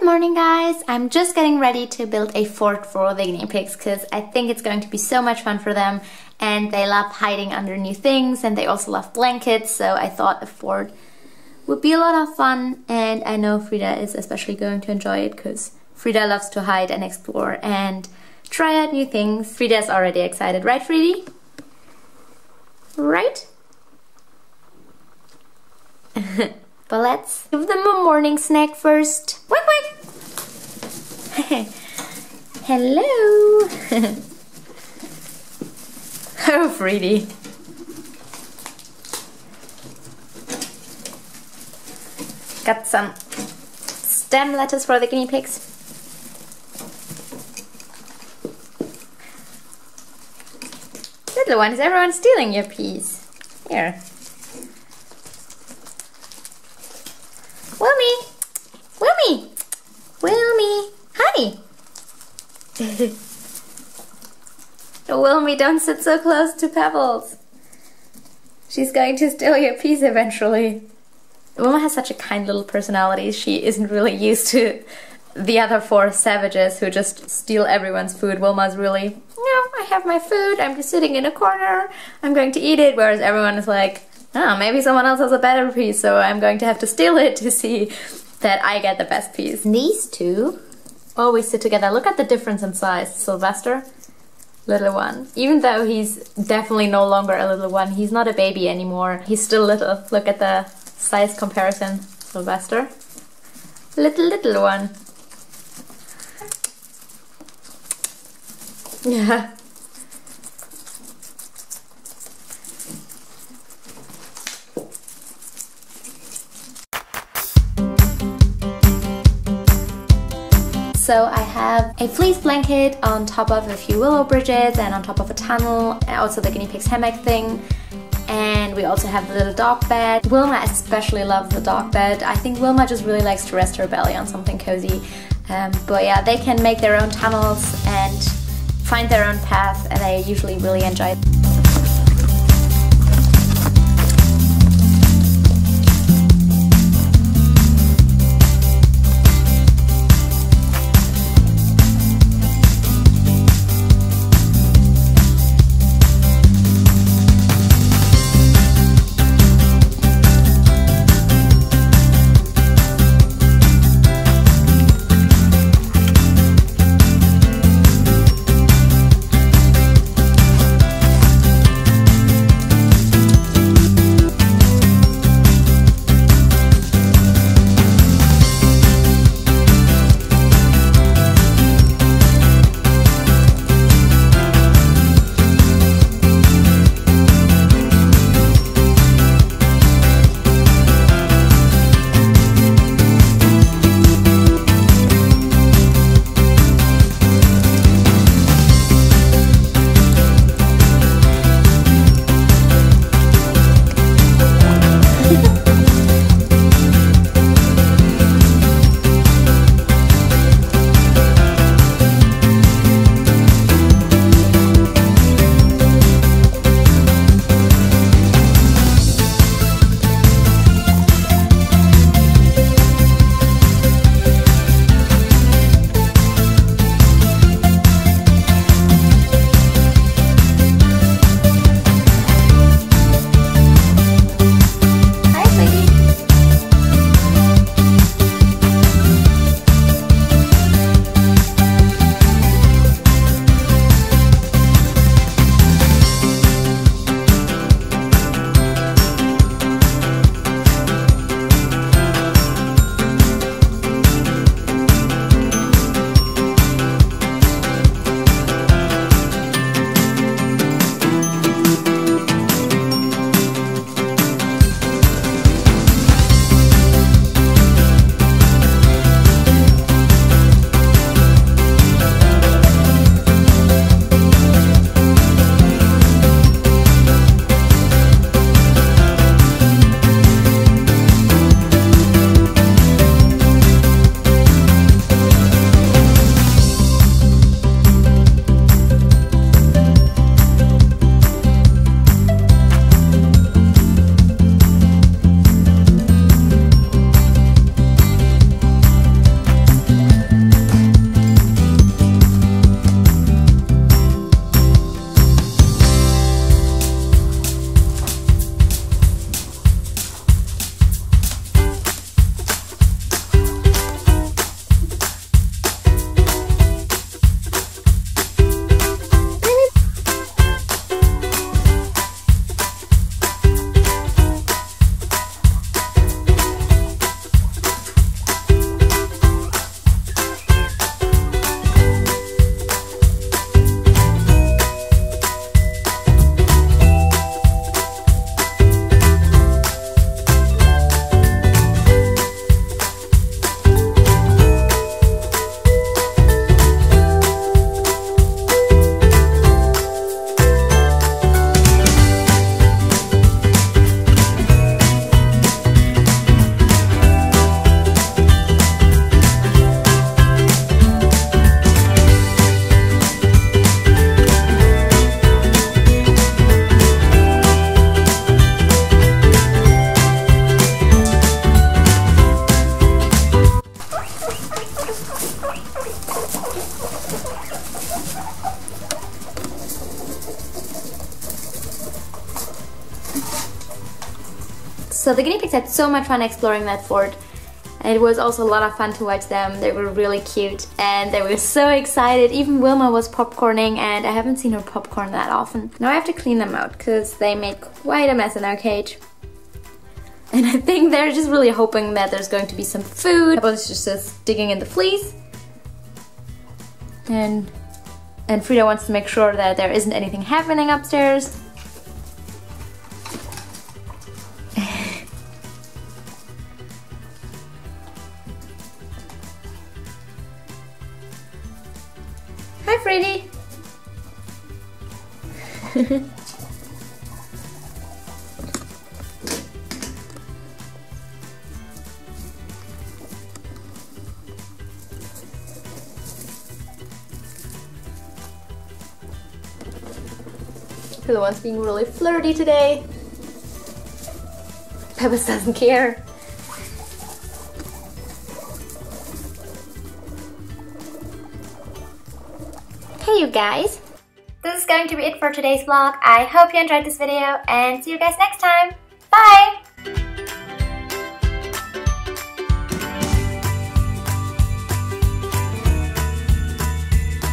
Good morning guys! I'm just getting ready to build a fort for the guinea pigs because I think it's going to be so much fun for them, and they love hiding under new things and they also love blankets, so I thought a fort would be a lot of fun, and I know Frida is especially going to enjoy it because Frida loves to hide and explore and try out new things. Frida is already excited, right Fridi? Right? But let's give them a morning snack first. Wait, wait! Hello! Oh, Fridi. Got some stem lettuce for the guinea pigs. Little one, is everyone stealing your peas? Here. Wilmy, honey. Wilmy, don't sit so close to Pebbles. She's going to steal your peas eventually. Wilma has such a kind little personality. She isn't really used to the other four savages who just steal everyone's food. Wilma's really, no, I have my food. I'm just sitting in a corner. I'm going to eat it. Whereas everyone is like, oh, maybe someone else has a better piece, so I'm going to have to steal it to see that I get the best piece. These two always sit together. Look at the difference in size. Sylvester, little one. Even though he's definitely no longer a little one, he's not a baby anymore. He's still little. Look at the size comparison. Sylvester, little one. Yeah. So I have a fleece blanket on top of a few willow bridges and on top of a tunnel, and also the guinea pig's hammock thing. And we also have the little dog bed. Wilma especially loves the dog bed. I think Wilma just really likes to rest her belly on something cozy. But yeah, they can make their own tunnels and find their own path, and I usually really enjoy it. So the guinea pigs had so much fun exploring that fort. And it was also a lot of fun to watch them. They were really cute and they were so excited. Even Wilma was popcorning, and I haven't seen her popcorn that often. Now I have to clean them out because they made quite a mess in our cage. And I think they're just really hoping that there's going to be some food. I was just digging in the fleece. And Frida wants to make sure that there isn't anything happening upstairs. Hi, Freddy! The one's being really flirty today. Pebbles doesn't care. Hey you guys! This is going to be it for today's vlog. I hope you enjoyed this video and see you guys next time. Bye!